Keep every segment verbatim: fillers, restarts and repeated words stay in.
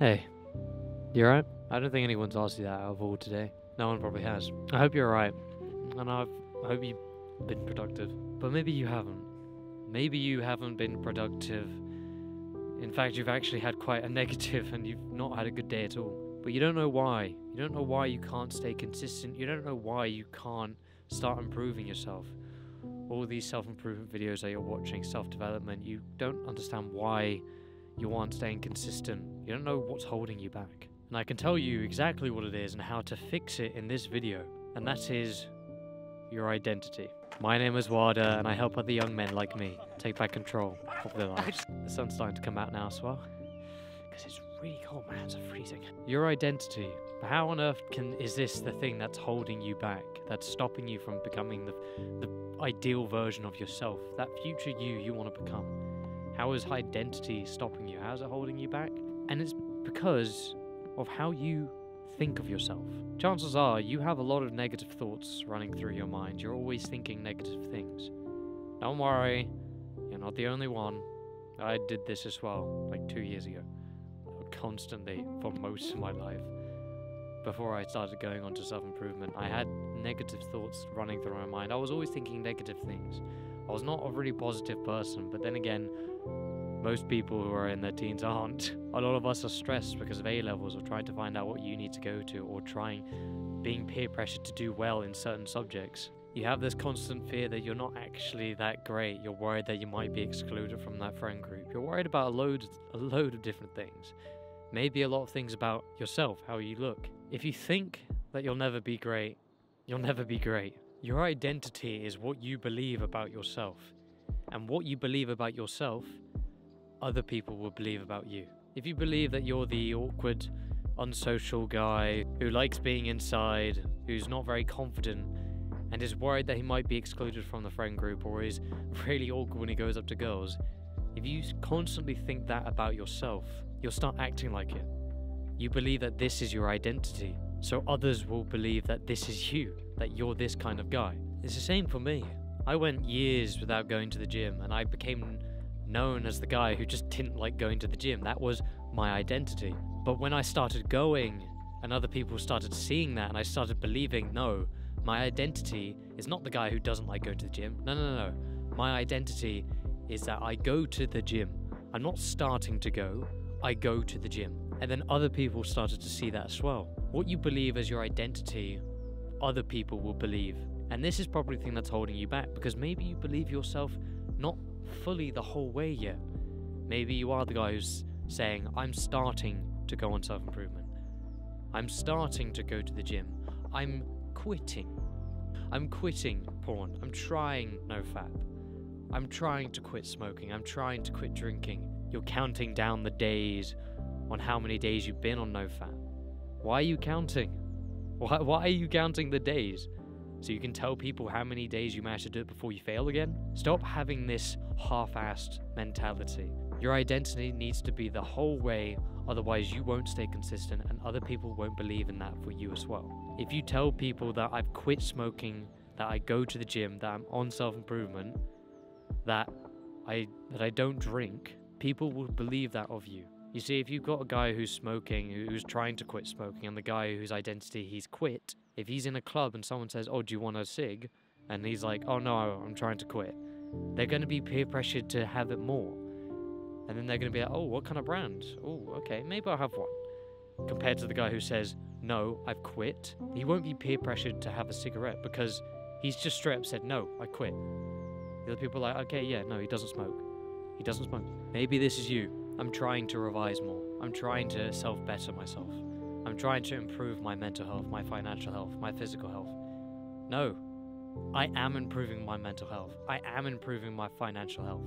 Hey, you alright? I don't think anyone's asked you that out of all today. No one probably has. I hope you're alright, and I've, I hope you've been productive. But maybe you haven't. Maybe you haven't been productive. In fact, you've actually had quite a negative, and you've not had a good day at all. But you don't know why. You don't know why you can't stay consistent. You don't know why you can't start improving yourself. All these self-improvement videos that you're watching, self-development, you don't understand why you aren't staying consistent. You don't know what's holding you back. And I can tell you exactly what it is and how to fix it in this video. And that is your identity. My name is Wada, and I help other young men like me take back control of their lives. The sun's starting to come out now as well, because it's really cold, my hands are freezing. Your identity. How on earth can is this the thing that's holding you back, that's stopping you from becoming the, the ideal version of yourself, that future you you want to become? How is identity stopping you? How is it holding you back? And it's because of how you think of yourself. Chances are you have a lot of negative thoughts running through your mind. You're always thinking negative things. Don't worry, you're not the only one. I did this as well, like two years ago. Constantly, for most of my life. Before I started going on to self-improvement, I had negative thoughts running through my mind. I was always thinking negative things. I was not a really positive person, but then again, most people who are in their teens aren't. A lot of us are stressed because of A levels, or trying to find out what you need to go to, or trying, being peer pressured to do well in certain subjects. You have this constant fear that you're not actually that great. You're worried that you might be excluded from that friend group. You're worried about a load, a load of different things. Maybe a lot of things about yourself, how you look. If you think that you'll never be great, you'll never be great. Your identity is what you believe about yourself. And what you believe about yourself, other people will believe about you. If you believe that you're the awkward, unsocial guy who likes being inside, who's not very confident, and is worried that he might be excluded from the friend group, or is really awkward when he goes up to girls, if you constantly think that about yourself, you'll start acting like it. You believe that this is your identity, so others will believe that this is you, that you're this kind of guy. It's the same for me. I went years without going to the gym, and I became known as the guy who just didn't like going to the gym. That was my identity. But when I started going, and other people started seeing that, and I started believing, no, my identity is not the guy who doesn't like going to the gym. No, no, no, no. My identity is that I go to the gym. I'm not starting to go. I go to the gym. And then other people started to see that as well. What you believe as your identity, other people will believe. And this is probably the thing that's holding you back, because maybe you believe yourself not fully the whole way yet. Maybe you are the guy who's saying, I'm starting to go on self-improvement. I'm starting to go to the gym. I'm quitting. I'm quitting porn. I'm trying no-fap. I'm trying to quit smoking. I'm trying to quit drinking. You're counting down the days on how many days you've been on no-fap. Why are you counting? Why, why are you counting the days? So you can tell people how many days you managed to do it before you fail again? Stop having this half-assed mentality. Your identity needs to be the whole way, otherwise you won't stay consistent, and other people won't believe in that for you as well. If you tell people that I've quit smoking, that I go to the gym, that I'm on self-improvement, that I, that I don't drink, people will believe that of you. You see, if you've got a guy who's smoking, who's trying to quit smoking, and the guy whose identity he's quit, if he's in a club and someone says, oh, do you want a cig? And he's like, oh no, I'm trying to quit. They're going to be peer pressured to have it more. And then they're going to be like, oh, what kind of brand? Oh, okay, maybe I'll have one. Compared to the guy who says, no, I've quit. He won't be peer pressured to have a cigarette because he's just straight up said, no, I quit. The other people are like, okay, yeah, no, he doesn't smoke. He doesn't smoke. Maybe this is you. I'm trying to revise more. I'm trying to self-better myself. I'm trying to improve my mental health, my financial health, my physical health. No, I am improving my mental health. I am improving my financial health.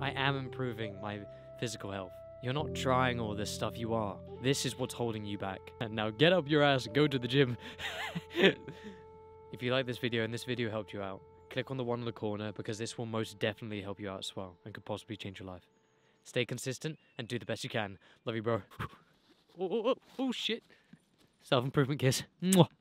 I am improving my physical health. You're not trying all this stuff, you are. This is what's holding you back. And now get up your ass and go to the gym. If you like this video and this video helped you out, click on the one in the corner, because this will most definitely help you out as well and could possibly change your life. Stay consistent and do the best you can. Love you, bro. Oh, oh, oh, oh shit. Self-improvement kiss. Mwah.